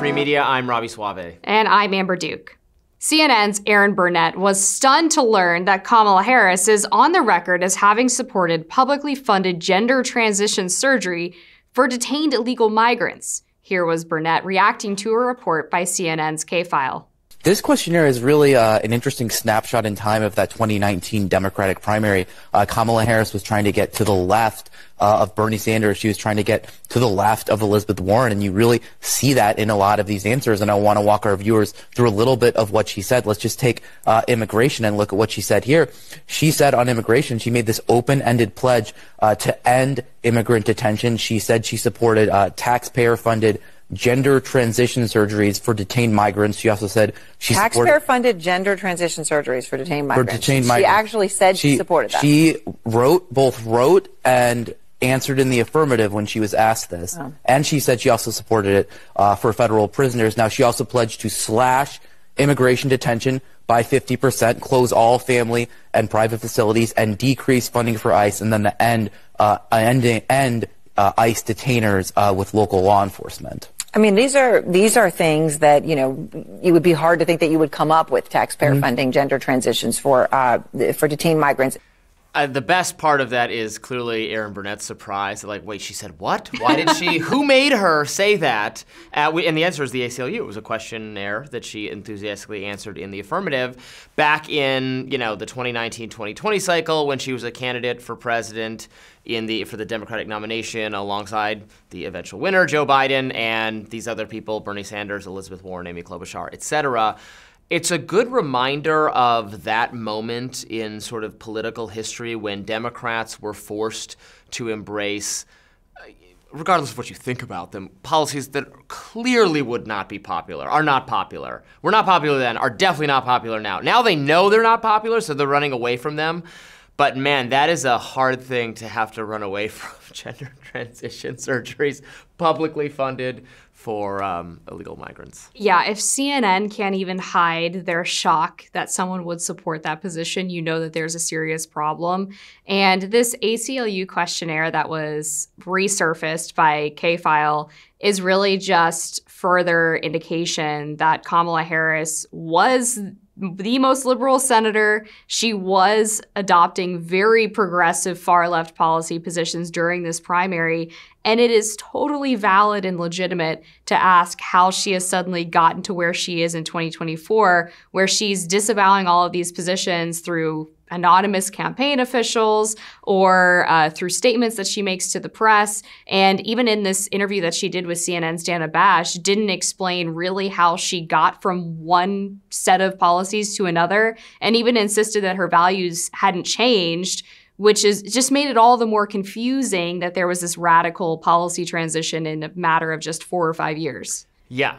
Free Media, I'm Robby Soave. And I'm Amber Duke. CNN's Erin Burnett was stunned to learn that Kamala Harris is on the record as having supported publicly funded gender transition surgery for detained illegal migrants. Here was Burnett reacting to a report by CNN's K-File. This questionnaire is really an interesting snapshot in time of that 2019 Democratic primary. Kamala Harris was trying to get to the left of Bernie Sanders. She was trying to get to the left of Elizabeth Warren. And you really see that in a lot of these answers. And I want to walk our viewers through a little bit of what she said. Let's just take immigration and look at what she said here. She said on immigration, she made this open-ended pledge to end immigrant detention. She said she supported taxpayer-funded gender transition surgeries for detained migrants. She also said she taxpayer-funded gender transition surgeries for detained migrants. She actually said she supported that. She both wrote and answered in the affirmative when she was asked this. Oh. And she said she also supported it for federal prisoners. Now, she also pledged to slash immigration detention by 50%, close all family and private facilities, and decrease funding for ICE, and then the end ICE detainers with local law enforcement. I mean, these are things that, you know, it would be hard to think that you would come up with, taxpayer funding gender transitions for detained migrants. The best part of that is clearly Erin Burnett's surprise. Like, wait, she said what? Why did she? Who made her say that? And the answer is the ACLU. It was a questionnaire that she enthusiastically answered in the affirmative back in, you know, the 2019-2020 cycle when she was a candidate for president for the Democratic nomination alongside the eventual winner, Joe Biden, and these other people, Bernie Sanders, Elizabeth Warren, Amy Klobuchar, et cetera. It's a good reminder of that moment in sort of political history when Democrats were forced to embrace, regardless of what you think about them, policies that clearly would not be popular, are not popular. Were not popular then, are definitely not popular now. Now they know they're not popular, so they're running away from them. But man, that is a hard thing to have to run away from, gender transition surgeries, publicly funded for illegal migrants. Yeah, if CNN can't even hide their shock that someone would support that position, you know that there's a serious problem. And this ACLU questionnaire that was resurfaced by K-File is really just further indication that Kamala Harris was the most liberal senator. She was adopting very progressive far-left policy positions during this primary, and it is totally valid and legitimate to ask how she has suddenly gotten to where she is in 2024, where she's disavowing all of these positions through anonymous campaign officials or through statements that she makes to the press. And even in this interview that she did with CNN's Dana Bash, didn't explain really how she got from one set of policies to another, and even insisted that her values hadn't changed, which is just made it all the more confusing that there was this radical policy transition in a matter of just 4 or 5 years. Yeah,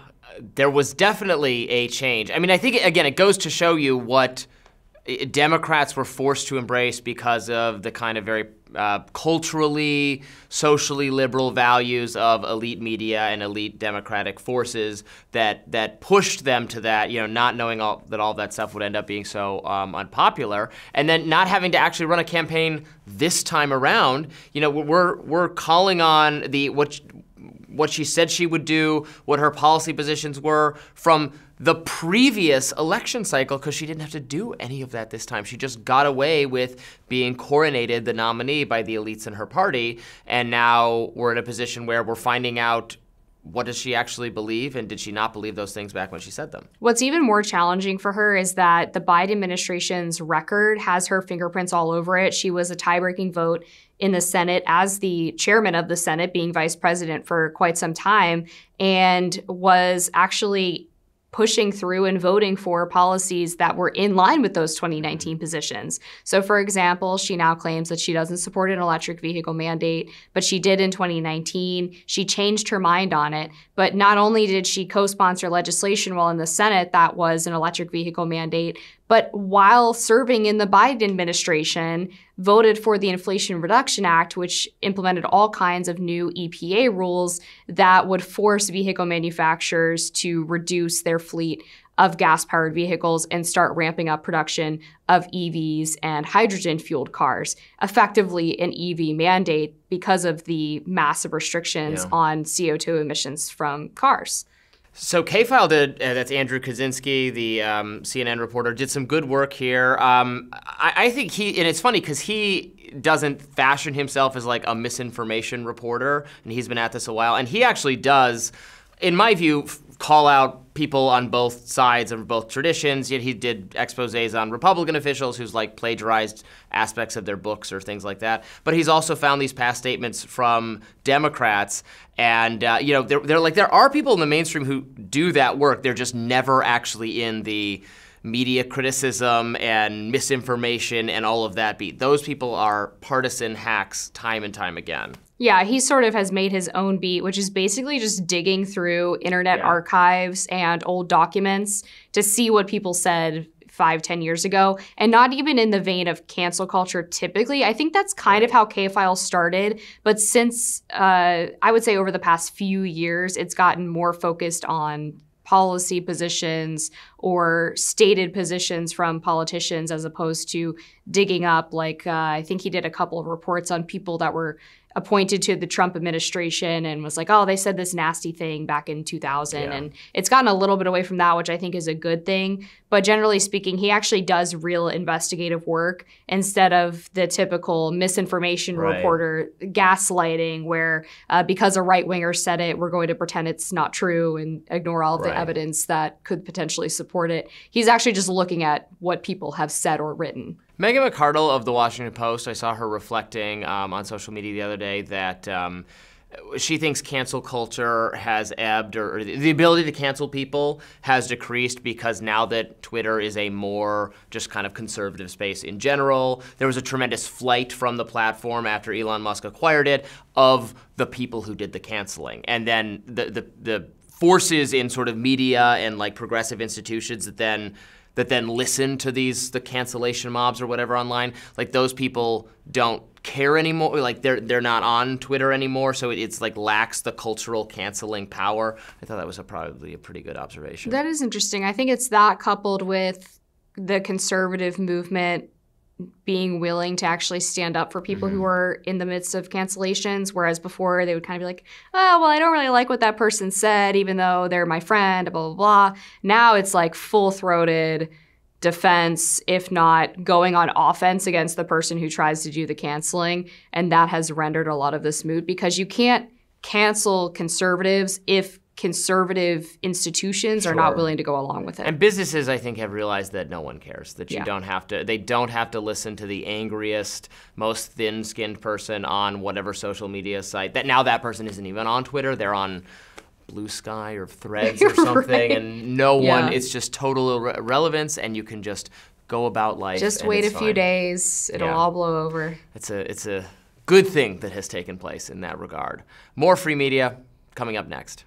there was definitely a change. I mean, I think, again, it goes to show you what Democrats were forced to embrace because of the kind of very culturally, socially liberal values of elite media and elite Democratic forces that pushed them to that, you know, not knowing all that stuff would end up being so unpopular, and then not having to actually run a campaign this time around. You know, we're calling on what she said she would do, what her policy positions were from the previous election cycle, because she didn't have to do any of that this time. She just got away with being coronated the nominee by the elites in her party, and now we're in a position where we're finding out what does she actually believe, and did she not believe those things back when she said them? What's even more challenging for her is that the Biden administration's record has her fingerprints all over it. She was a tie-breaking vote in the Senate as the chairman of the Senate, being vice president for quite some time, and was actually pushing through and voting for policies that were in line with those 2019 positions. So for example, she now claims that she doesn't support an electric vehicle mandate, but she did in 2019. She changed her mind on it, but not only did she co-sponsor legislation while in the Senate that was an electric vehicle mandate, but while serving in the Biden administration, voted for the Inflation Reduction Act, which implemented all kinds of new EPA rules that would force vehicle manufacturers to reduce their fleet of gas-powered vehicles and start ramping up production of EVs and hydrogen-fueled cars, effectively an EV mandate because of the massive restrictions on CO2 emissions from cars. So K-File did, that's Andrew Kaczynski, the CNN reporter, did some good work here. I think he, and it's funny because he doesn't fashion himself as like a misinformation reporter, and he's been at this a while, and he actually does, in my view, call out people on both sides of both traditions. Yet he did exposés on Republican officials who's like plagiarized aspects of their books or things like that. But he's also found these past statements from Democrats, and you know, they're like, there are people in the mainstream who do that work. They're just never actually in the media criticism and misinformation and all of that beat. Those people are partisan hacks time and time again. Yeah, he sort of has made his own beat, which is basically just digging through internet archives and old documents to see what people said 5-10 years ago, and not even in the vein of cancel culture typically. I think that's kind of how K-File started, but since, I would say over the past few years, it's gotten more focused on policy positions or stated positions from politicians, as opposed to digging up, like, I think he did a couple of reports on people that were appointed to the Trump administration and was like, oh, they said this nasty thing back in 2000. Yeah. And it's gotten a little bit away from that, which I think is a good thing. But generally speaking, he actually does real investigative work instead of the typical misinformation reporter gaslighting where because a right-winger said it, we're going to pretend it's not true and ignore all of the evidence that could potentially support it. He's actually just looking at what people have said or written. Megan McArdle of The Washington Post, I saw her reflecting on social media the other day that she thinks cancel culture has ebbed, or the ability to cancel people has decreased because now that Twitter is a more just kind of conservative space in general. There was a tremendous flight from the platform after Elon Musk acquired it of the people who did the canceling. And then the forces in sort of media and like progressive institutions that then listen to the cancellation mobs or whatever online, like those people don't care anymore. Like they're not on Twitter anymore, so it's like lacks the cultural canceling power. I thought that was probably a pretty good observation. That is interesting. I think it's that coupled with the conservative movement being willing to actually stand up for people who are in the midst of cancellations, whereas before they would kind of be like, oh, well, I don't really like what that person said, even though they're my friend, blah, blah, blah. Now it's like full-throated defense, if not going on offense against the person who tries to do the canceling, and that has rendered a lot of this mood, because you can't cancel conservatives if conservative institutions are not willing to go along with it. And businesses, I think, have realized that no one cares, that you don't have to, they don't have to listen to the angriest, most thin-skinned person on whatever social media site. That now that person isn't even on Twitter, they're on Blue Sky or Threads or something, and no one, it's just total irrelevance, and you can just go about life. Just wait a few days, it'll all blow over. It's a good thing that has taken place in that regard. More free media coming up next.